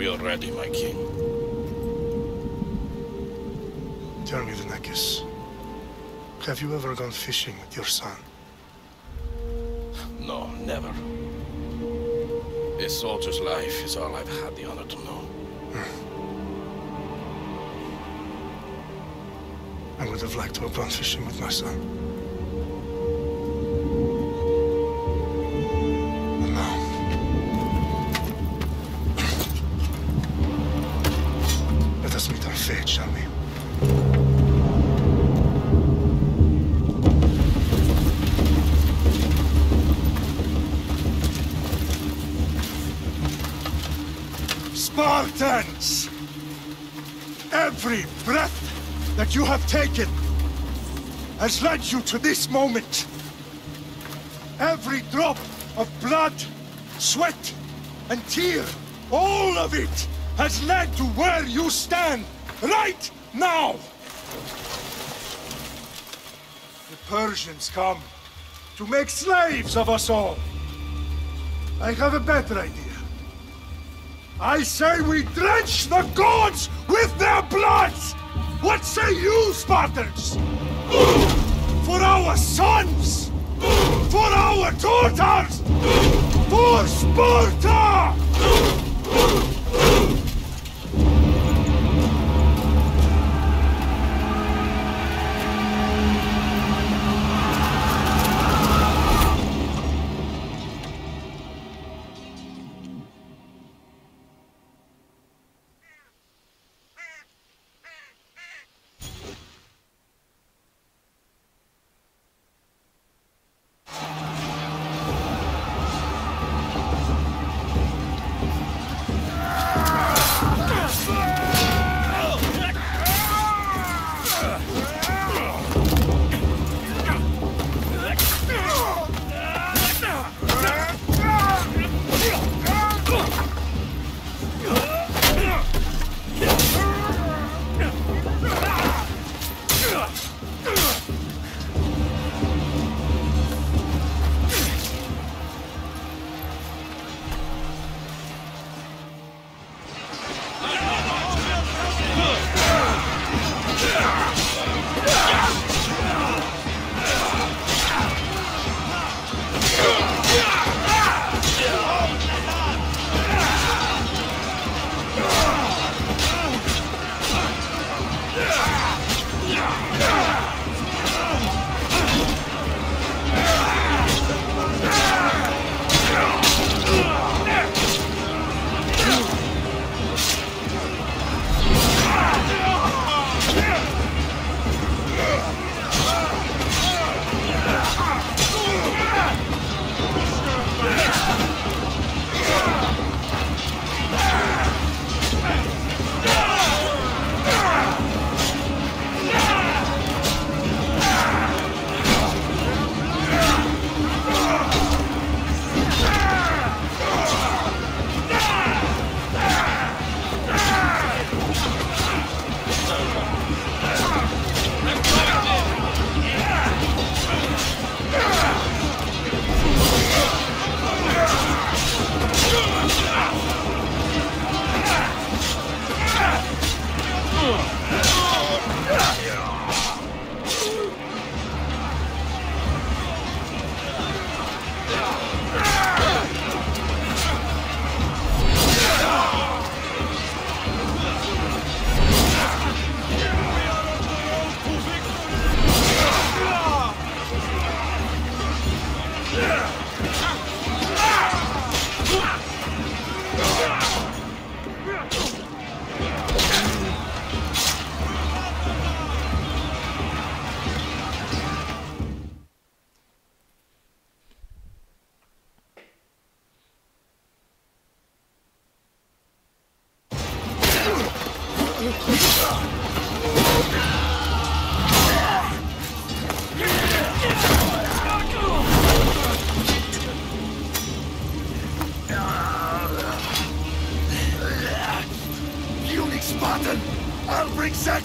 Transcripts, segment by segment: We are ready, my king. Tell me, Dienekes, have you ever gone fishing with your son? No, never. A soldier's life is all I've had the honor to know. I would have liked to have gone fishing with my son. Spartans! Every breath that you have taken has led you to this moment. Every drop of blood, sweat, and tear, all of it has led to where you stand right now. The Persians come to make slaves of us all. I have a better idea. I say we drench the gods with their blood! What say you, Spartans? For our sons! For our daughters! For Sparta!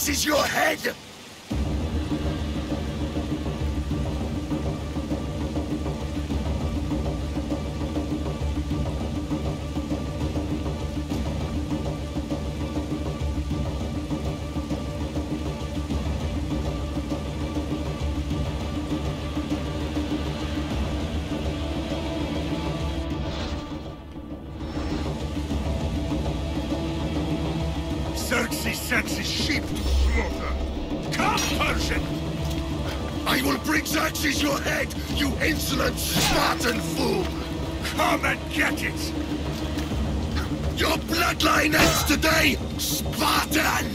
Is your head! Xerxes' sheep to slaughter. Come, Persian! I will bring Xerxes your head, you insolent Spartan fool! Come and get it! Your bloodline ends today, Spartan!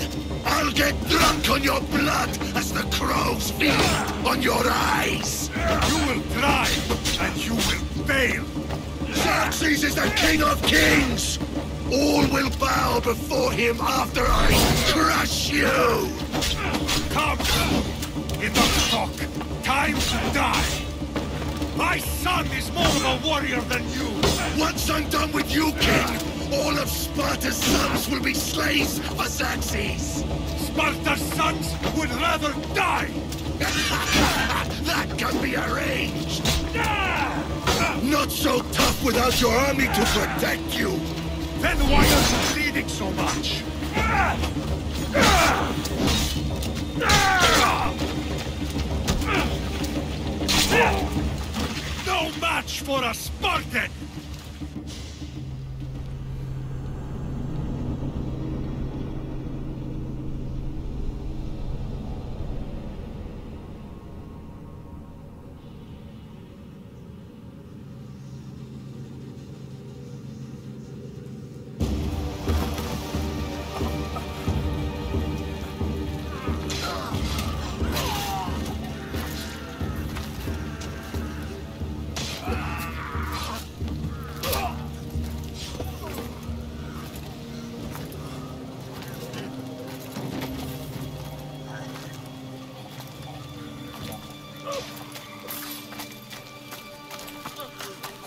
I'll get drunk on your blood as the crows feast on your eyes! You will try, and you will fail! Xerxes is the king of kings! All will bow before him after I crush you! Come! Enough talk! Time to die! My son is more of a warrior than you! Once I'm done with you, king! All of Sparta's sons will be slaves for Xerxes! Sparta's sons would rather die! That can be arranged! Not so tough without your army to protect you! Then why are you bleeding so much? No match for a Spartan!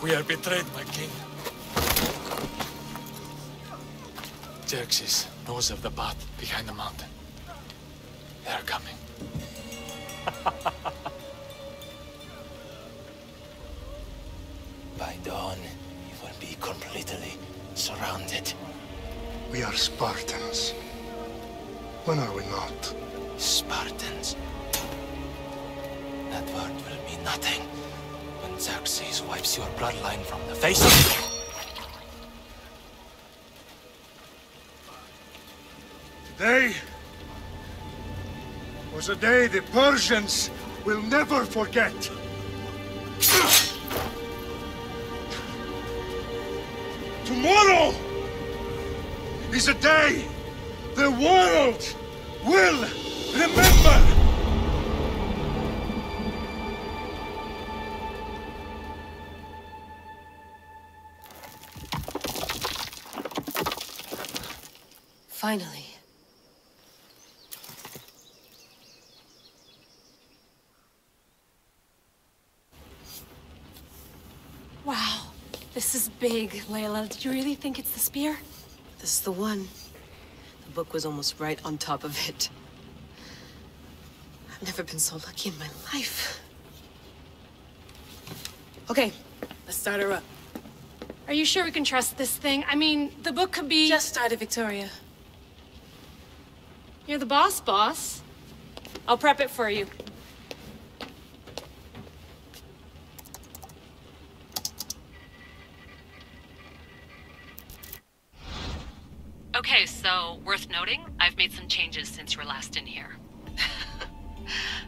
We are betrayed, my king. Xerxes knows of the path behind the mountain. They are coming. By dawn, you will be completely surrounded. We are Spartans. When are we not? Spartans? That word will mean nothing. When Xerxes wipes your bloodline from the face of... Today was a day the Persians will never forget. Tomorrow is a day the world will remember. Finally. Wow, this is big, Layla. Did you really think it's the spear? This is the one. The book was almost right on top of it. I've never been so lucky in my life. Okay, let's start her up. Are you sure we can trust this thing? I mean, the book could be... Just started, Victoria. You're the boss, boss. I'll prep it for you. Okay, so worth noting, I've made some changes since you were last in here.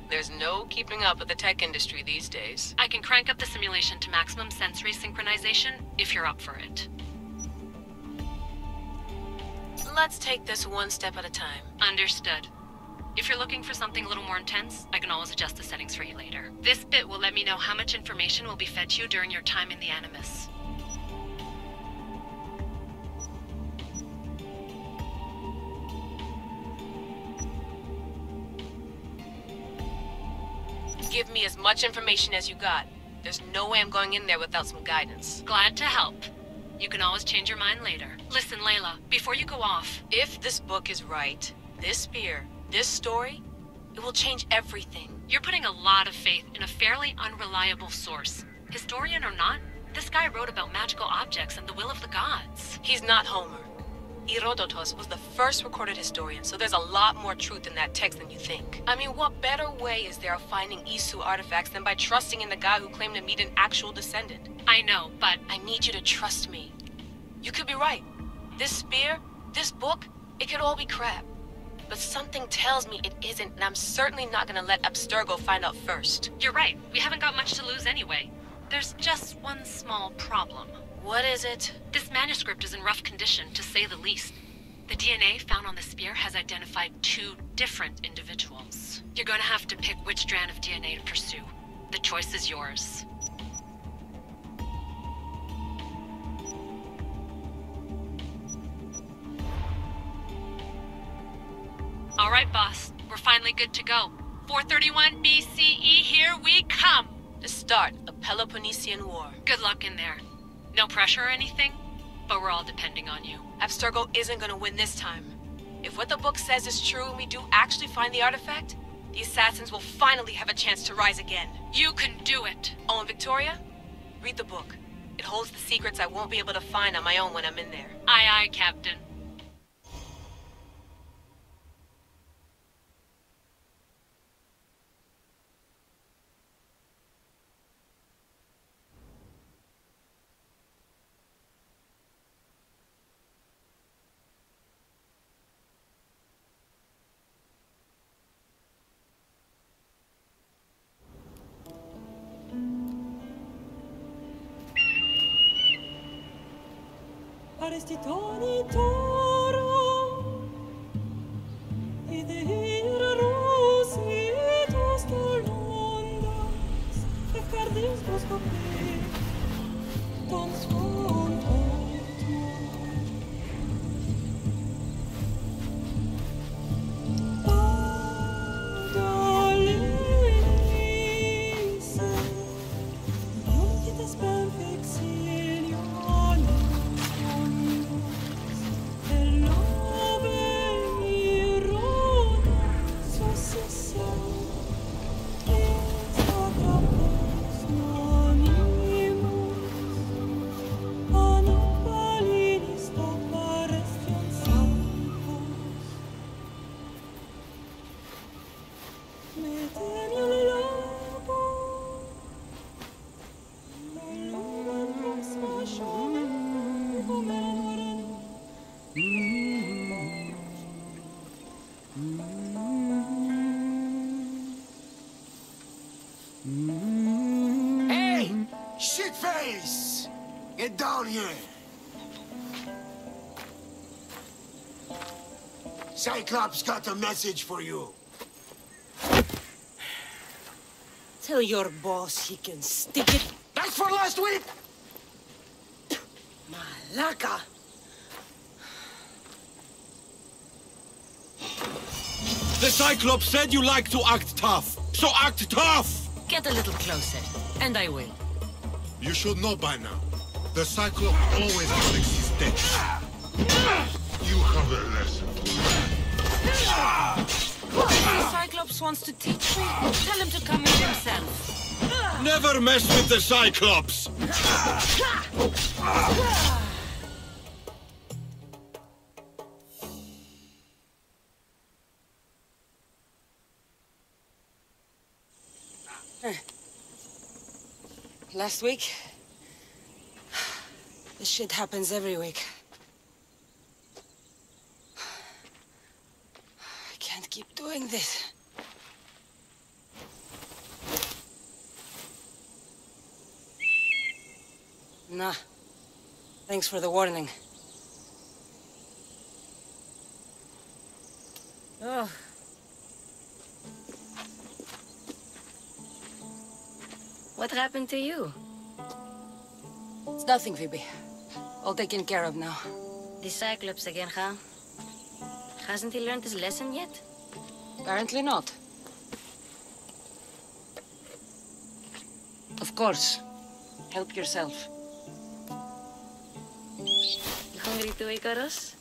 There's no keeping up with the tech industry these days. I can crank up the simulation to maximum sensory synchronization if you're up for it. Let's take this one step at a time. Understood. If you're looking for something a little more intense, I can always adjust the settings for you later. This bit will let me know how much information will be fed to you during your time in the Animus. Give me as much information as you got. There's no way I'm going in there without some guidance. Glad to help. You can always change your mind later. Listen, Layla, before you go off... If this book is right, this spear, this story, it will change everything. You're putting a lot of faith in a fairly unreliable source. Historian or not, this guy wrote about magical objects and the will of the gods. He's not Homer. Herodotus was the first recorded historian, so there's a lot more truth in that text than you think. I mean, what better way is there of finding Isu artifacts than by trusting in the guy who claimed to meet an actual descendant? I know, but... I need you to trust me. You could be right. This spear, this book, it could all be crap. but something tells me it isn't, and I'm certainly not gonna let Abstergo find out first. You're right. We haven't got much to lose anyway. There's just one small problem. What is it? This manuscript is in rough condition, to say the least. The DNA found on the spear has identified two different individuals. You're gonna have to pick which strand of DNA to pursue. The choice is yours. All right, boss. We're finally good to go. 431 BCE, here we come! The start of Peloponnesian War. Good luck in there. No pressure or anything, but we're all depending on you. Abstergo isn't gonna win this time. If what the book says is true and we do actually find the artifact, the assassins will finally have a chance to rise again. You can do it! Oh, and Victoria, read the book. It holds the secrets I won't be able to find on my own when I'm in there. Aye, aye, Captain. Get down here! Cyclops got a message for you. Tell your boss he can stick it. That's for last week! Malaka! The Cyclops said you like to act tough, so act tough! Get a little closer, and I will. You should know by now. The Cyclops always collects his debts. You have a lesson to learn. Well, if the Cyclops wants to teach me, tell him to come in himself. Never mess with the Cyclops! Last week? This shit happens every week. I can't keep doing this. Nah. Thanks for the warning. Ugh. What happened to you? It's nothing, Phoebe. All taken care of now. The Cyclops again, huh? Hasn't he learned his lesson yet? Apparently not. Of course. Help yourself. You hungry too, Ikaros?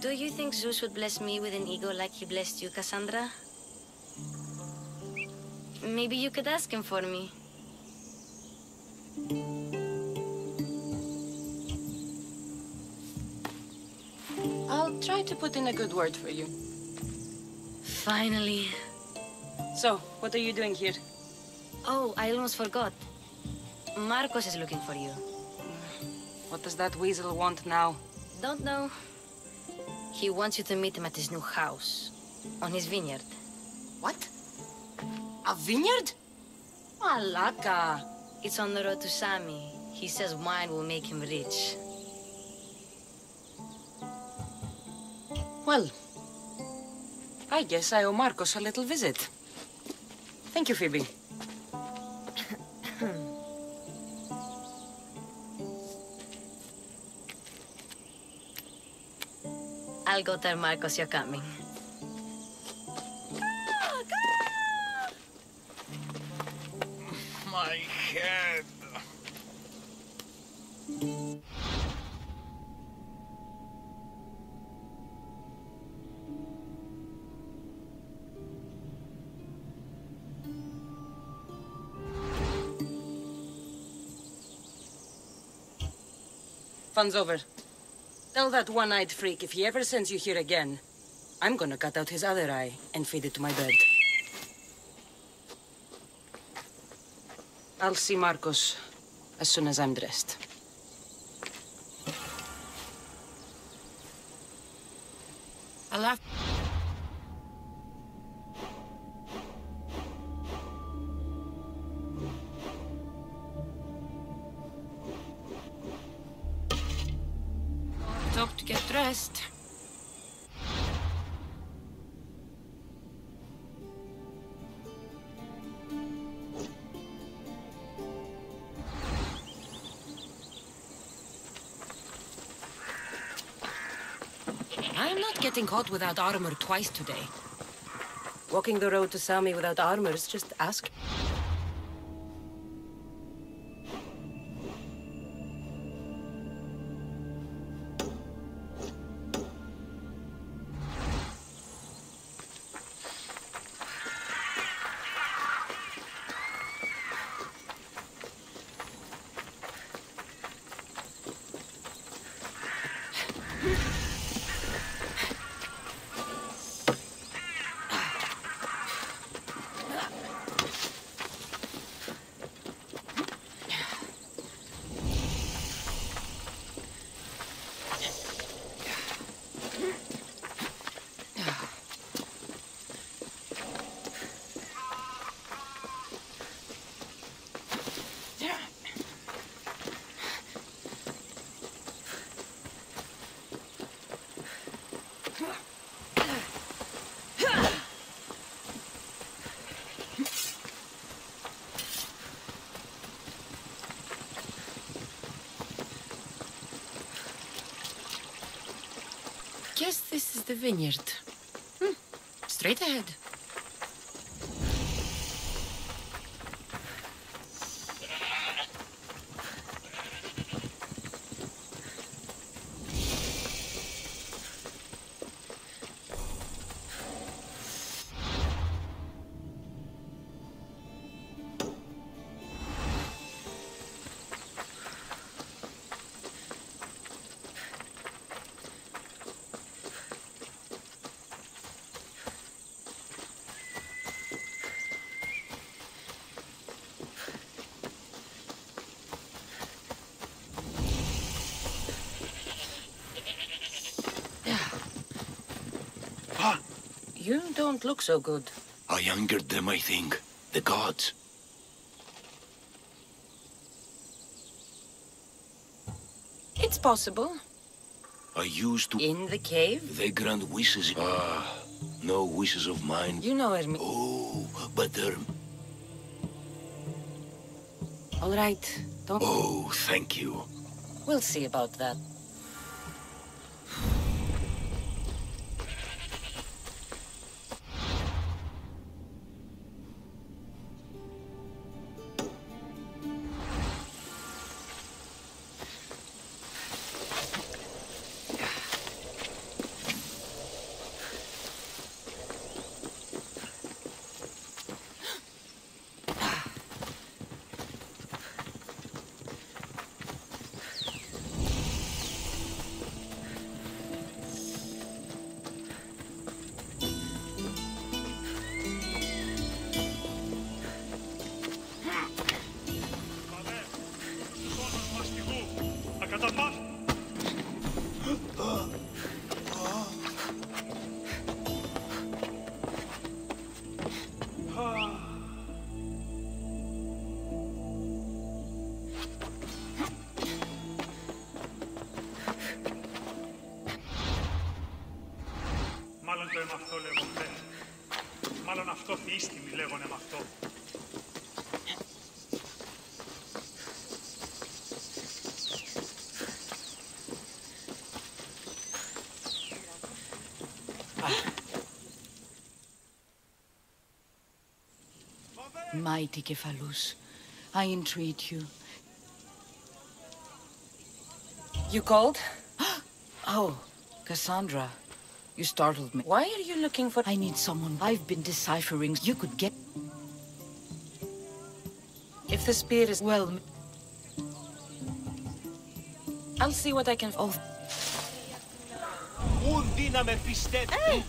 Do you think Zeus would bless me with an ego like he blessed you, Cassandra? Maybe you could ask him for me. I'll try to put in a good word for you. Finally. So, what are you doing here? Oh, I almost forgot. Markos is looking for you. What does that weasel want now? don't know, he wants you to meet him at his new house, on his vineyard. What? A vineyard? Malaka. It's on the road to Sami. He says wine will make him rich. Well, I guess I owe Markos a little visit. Thank you, Phoebe. I'll go tell Markos you're coming. My head. Fun's over. Tell that one-eyed freak if he ever sends you here again, I'm gonna cut out his other eye and feed it to my bird. I'll see Markos as soon as I'm dressed. Getting caught without armor twice today. Walking the road to Sami without armor is just ask. Yes, this is the vineyard. Straight ahead. You don't look so good. I angered them, I think. The gods. It's possible. I used to... In the cave? They grant wishes. No wishes of mine. You know Hermes. Oh, but all right, don't... Oh, thank you. We'll see about that. λέμε αυτό, λέμε χθες. Μάλλον αυτό θείστημοι λέγονε με αυτό. Mighty Cephalus, I entreat you. You called? Oh, Cassandra, you startled me. Why are you looking for... I need someone. I've been deciphering. You could get... If the spear is... Well... I'll see what I can... Oh. Hey!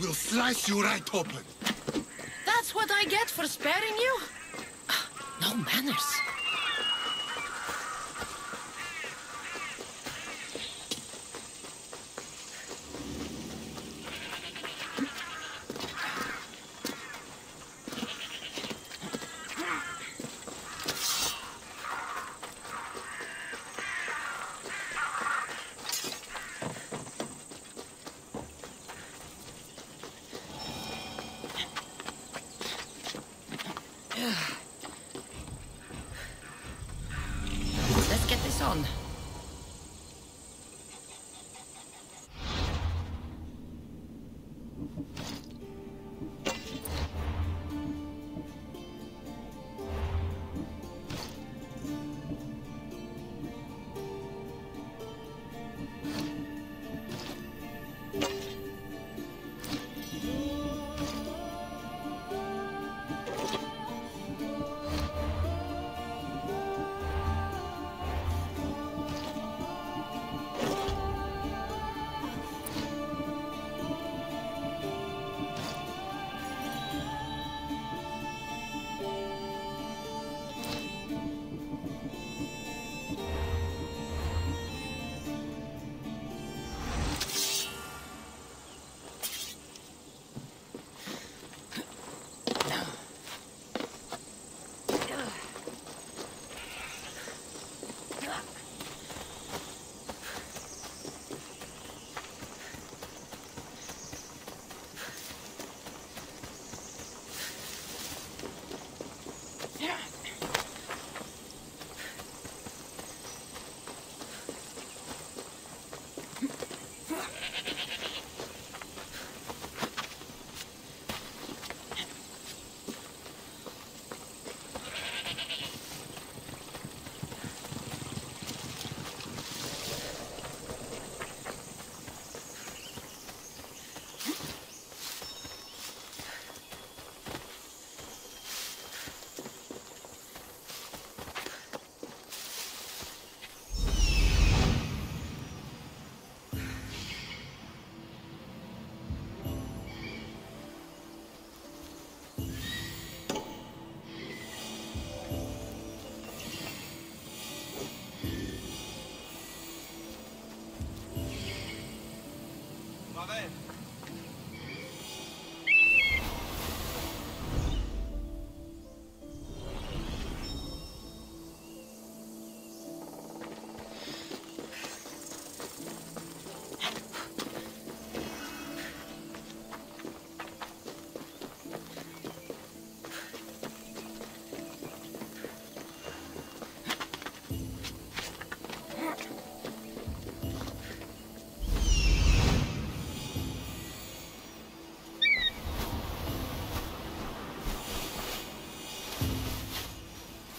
We'll slice you right open. That's what I get for sparing you? No manners.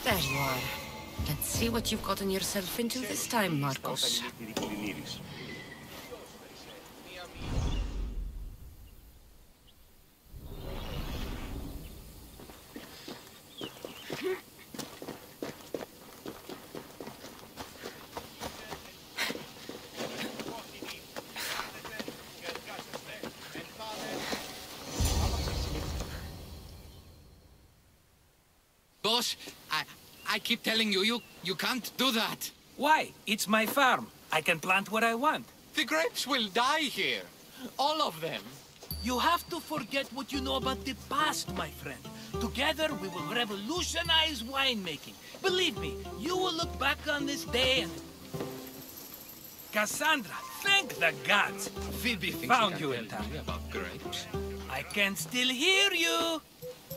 There you are. Let's see what you've gotten yourself into this time, Markos. I keep telling you, you can't do that. Why? It's my farm. I can plant what I want. The grapes will die here. All of them. You have to forget what you know about the past, my friend. Together, we will revolutionize winemaking. Believe me, you will look back on this day and... Cassandra, thank the gods. Phoebe found you in time. About grapes. I can still hear you.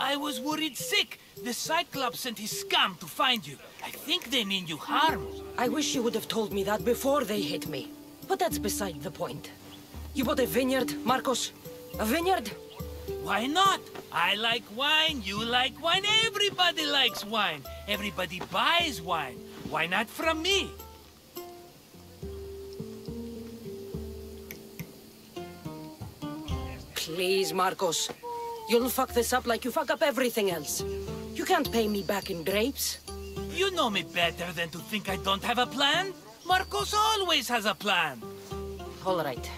I was worried sick. The Cyclops sent his scum to find you. I think they mean you harm. I wish you would have told me that before they hit me. But that's beside the point. You bought a vineyard, Markos? A vineyard? Why not? I like wine, you like wine, everybody likes wine. Everybody buys wine. Why not from me? Please, Markos. You'll fuck this up like you fuck up everything else. You can't pay me back in grapes. You know me better than to think I don't have a plan. Markos always has a plan. All right.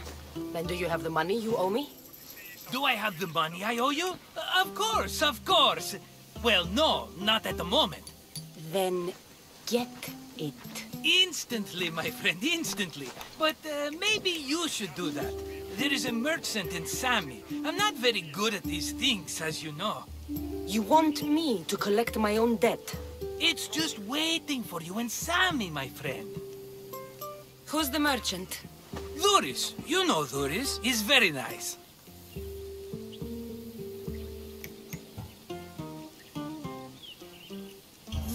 Then do you have the money you owe me? Do I have the money I owe you? Of course, of course. Well, no, not at the moment. Then get it. Instantly, my friend, instantly. But maybe you should do that. There is a merchant in Sami. I'm not very good at these things, as you know. You want me to collect my own debt? It's just waiting for you and Sami, my friend. Who's the merchant? Doris. You know Doris. He's very nice.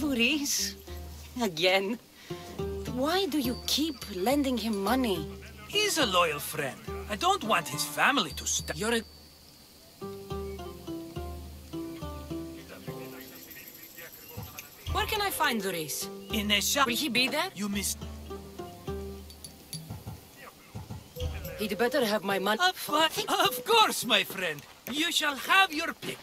Doris? Again? Why do you keep lending him money? He's a loyal friend. I don't want his family to stop. You're a... Where can I find Doris? In a shop. Will he be there? You missed. He'd better have my money. Of course, my friend. You shall have your pick.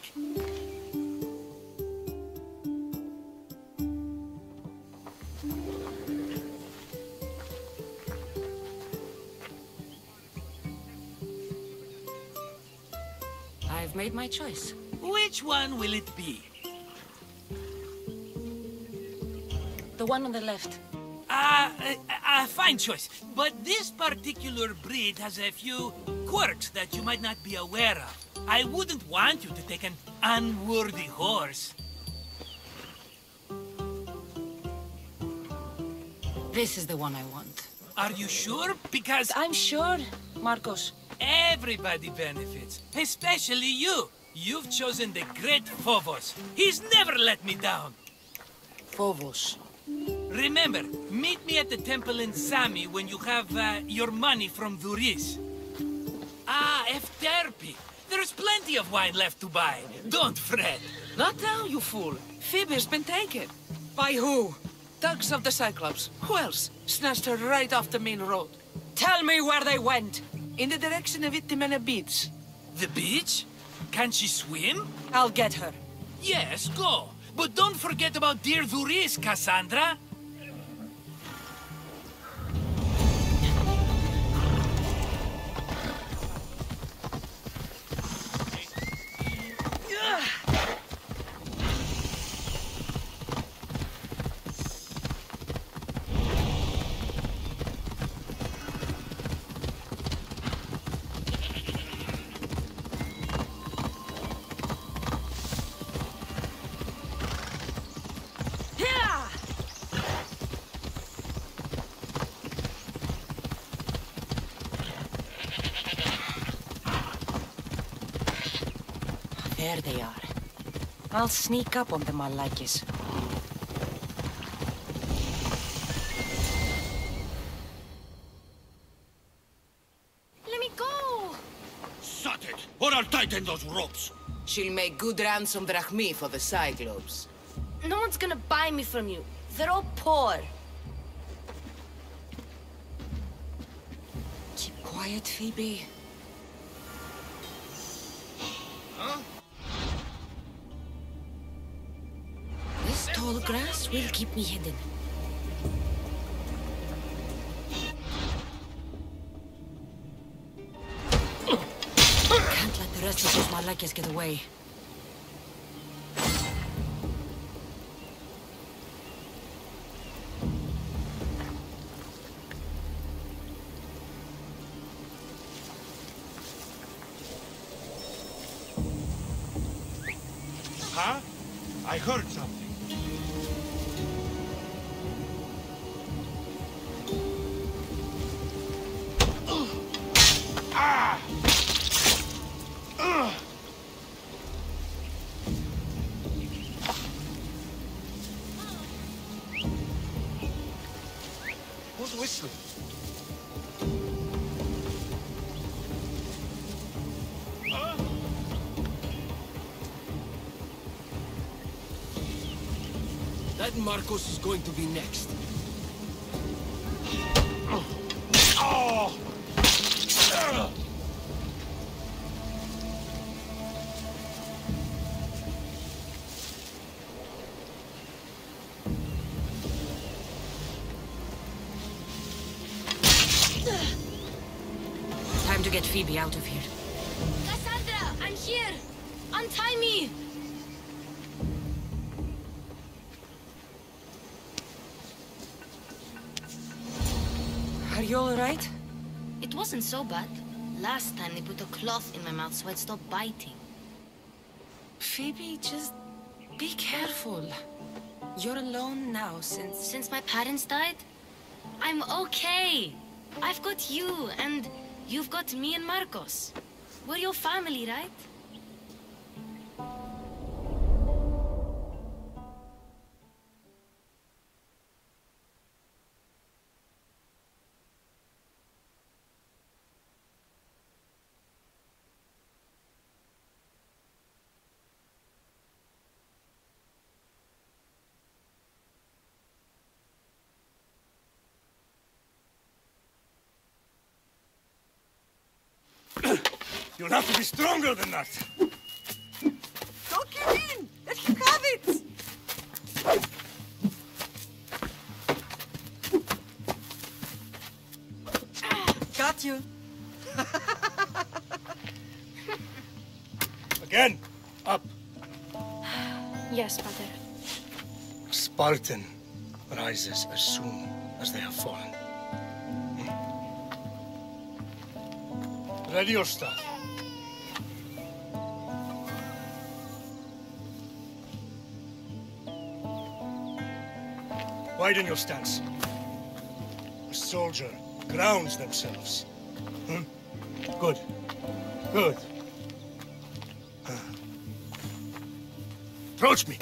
I've made my choice. Which one will it be? The one on the left. A fine choice. But this particular breed has a few quirks that you might not be aware of. I wouldn't want you to take an unworthy horse. This is the one I want. Are you sure? Because... I'm sure, Markos. Everybody benefits. Especially you. You've chosen the great Phobos. He's never let me down. Phobos. Remember, meet me at the temple in Sami when you have your money from Doris. Ah, Efterpi. There's plenty of wine left to buy. Don't fret. Not now, you fool. Phoebe's been taken. By who? Thugs of the Cyclops. Who else? Snatched her right off the main road. Tell me where they went. In the direction of Ittimena Beach. The beach? Can she swim? I'll get her. Yes, go. But don't forget about dear Doris, Cassandra. There they are. I'll sneak up on the Malakis. Let me go! Shut it, or I'll tighten those ropes! She'll make good ransom drachmi for the Cyclops. No one's gonna buy me from you. They're all poor. Keep quiet, Phoebe. Huh? This tall grass will keep me hidden. Can't let the rest of those Malakias get away. That Markos is going to be next. Time to get Phoebe out of here. Cassandra, I'm here! Untie me! You all right? It wasn't so bad. Last time they put a cloth in my mouth so I'd stop biting. Phoebe, just be careful. You're alone now since my parents died? I'm okay. I've got you and you've got me and Markos. We're your family, right? You'll have to be stronger than that! Don't give in! Let him have it! Got you! Again! Up! Yes, Father. Spartan rises as soon as they have fallen. Ready your stuff. Widen your stance. A soldier grounds themselves. Hmm? Good. Good. Approach me.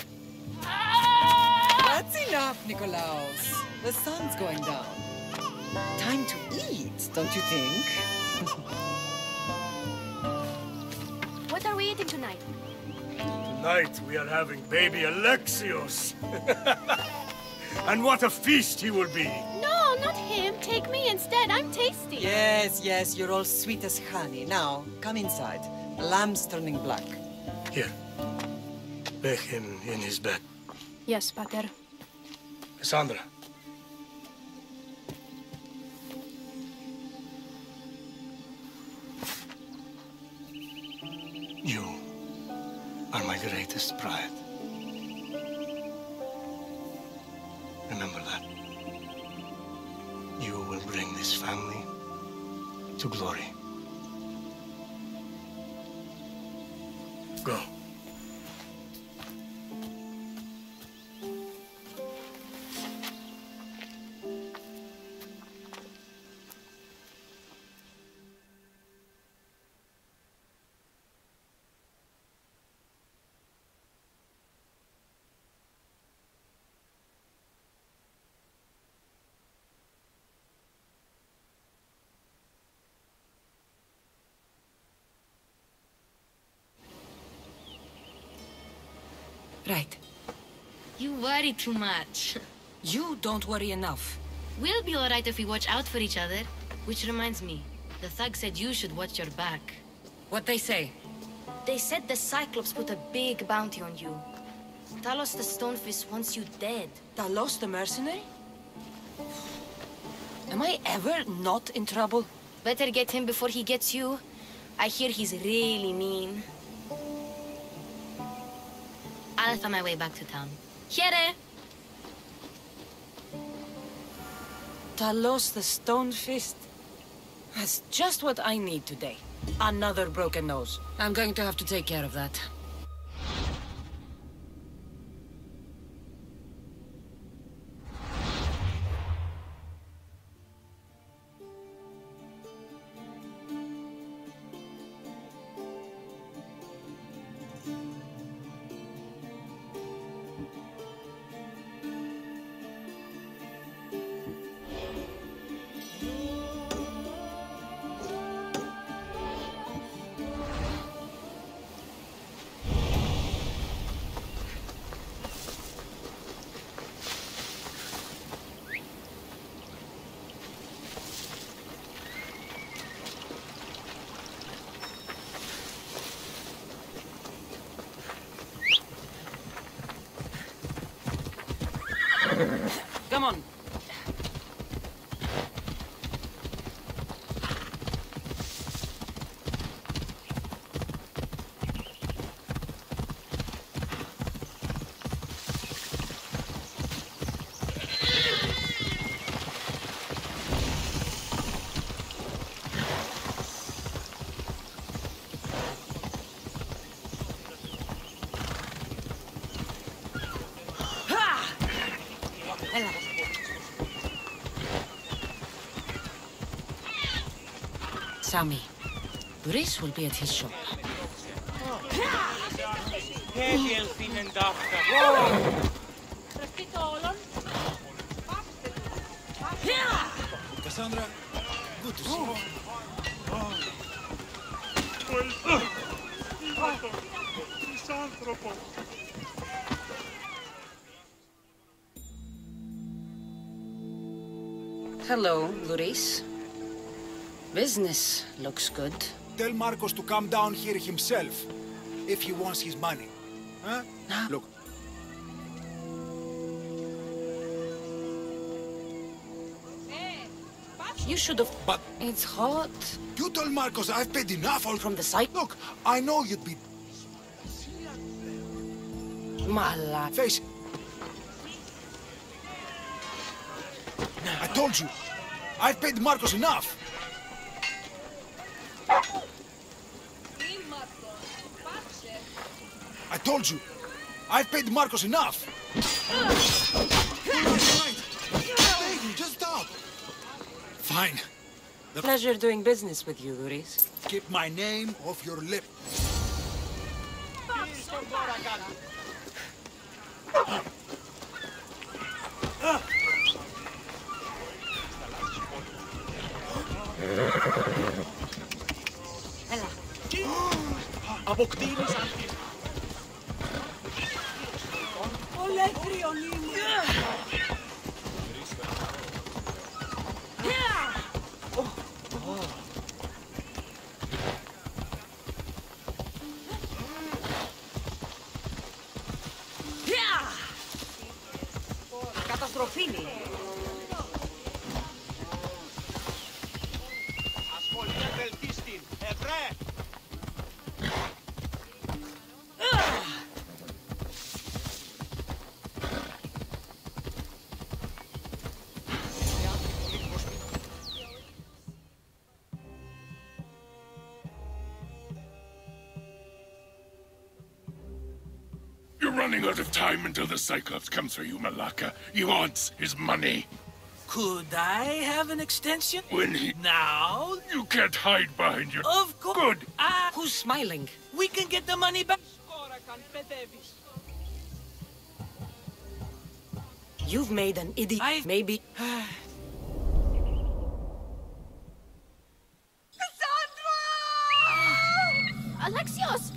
That's enough, Nikolaus. The sun's going down. Time to eat, don't you think? What are we eating tonight? Tonight we are having baby Alexios. And what a feast he will be! No, not him. Take me instead. I'm tasty. Yes, yes, you're all sweet as honey. Now, come inside. The lamb's turning black. Here. Lay him in his bed. Yes, Pater. Cassandra. You are my greatest pride. Remember that. You will bring this family to glory. Go. Right. You worry too much. You don't worry enough. We'll be alright if we watch out for each other. Which reminds me, the thug said you should watch your back. What they say? They said the Cyclops put a big bounty on you. Talos the Stonefist wants you dead. Talos the mercenary? Am I ever not in trouble? Better get him before he gets you. I hear he's really mean. I'll find my way back to town. Here! Talos the Stonefist. That's just what I need today. Another broken nose. I'm going to have to take care of that. Come on. Sami. Doris will be at his shop. Cassandra, good to see you. Hello, Doris. Business looks good. Tell Markos to come down here himself, if he wants his money. Huh? Look. You should have... But... It's hot. You told Markos I've paid enough all from the site. Look, I know you'd be... Mala. Face. No. I told you. I've paid Markos enough. I told you, I've paid Markos enough. Thank you, just stop. Fine. The pleasure doing business with you, Luis. Keep my name off your lip. Running out of time until the Cyclops comes for you, Malaka. He wants his money. Could I have an extension? When he... Now? You can't hide behind your... Of course. Good. Who's smiling? We can get the money back. You've made an idiot. I've... Maybe... Cassandra! Alexios!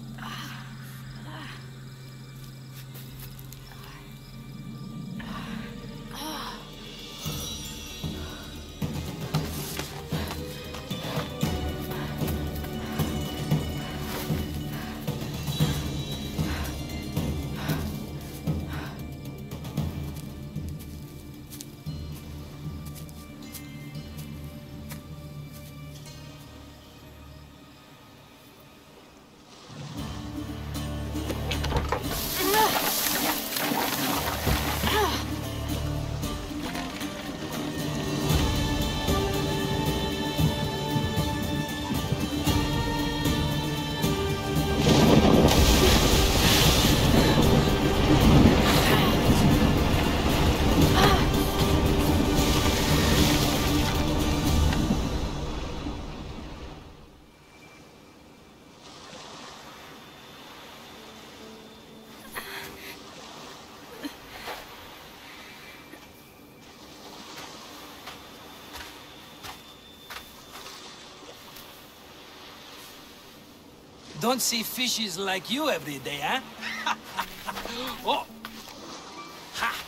Don't see fishes like you every day, huh? Oh! Ha!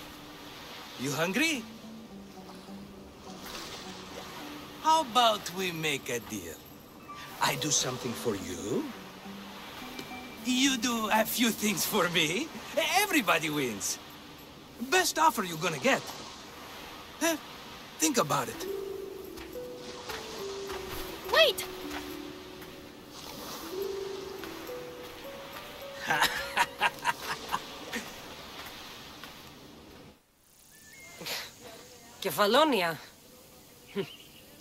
You hungry? How about we make a deal? I do something for you. You do a few things for me. Everybody wins. Best offer you're gonna get. Huh? Think about it. Wait! Kefalonia.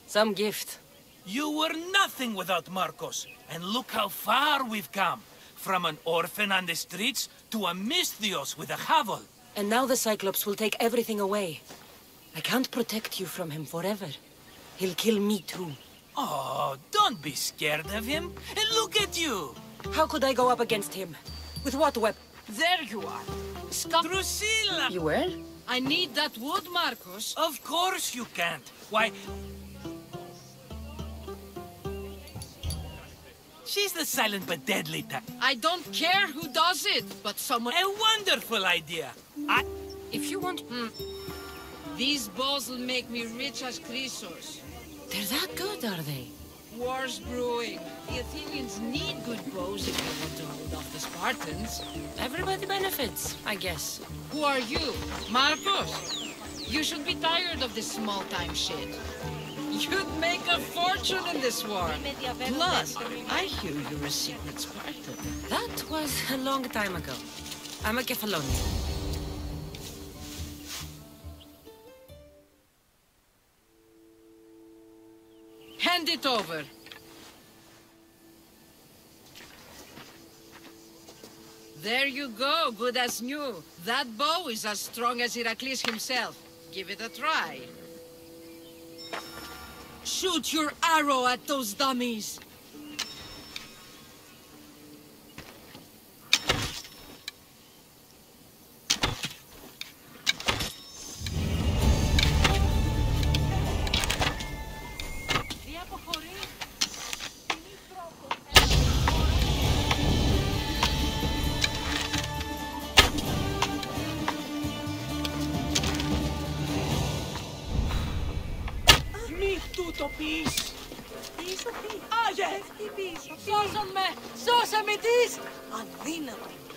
Some gift. You were nothing without Markos. And look how far we've come. From an orphan on the streets to a Misthios with a hovel. And now the Cyclops will take everything away. I can't protect you from him forever. He'll kill me too. Oh, don't be scared of him. And look at you! How could I go up against him? With what weapon? There you are. Drusilla! You were? I need that wood, Markos. Of course you can't. Why... She's the silent but deadly type. I don't care who does it, but someone... A wonderful idea. I... If you want... These balls will make me rich as Chrysos. They're that good, are they? War's brewing. The Athenians need good bows if they want to hold off the Spartans. Everybody benefits, I guess. Who are you? Markos? You should be tired of this small-time shit. You'd make a fortune in this war. Plus, I hear you're a secret Spartan. That was a long time ago. I'm a Cephalonian. Hand it over. There you go, good as new. That bow is as strong as Heracles himself. Give it a try. Shoot your arrow at those dummies. Πίσω, Σώσε με! Σώσε με τις! Αδύνατη!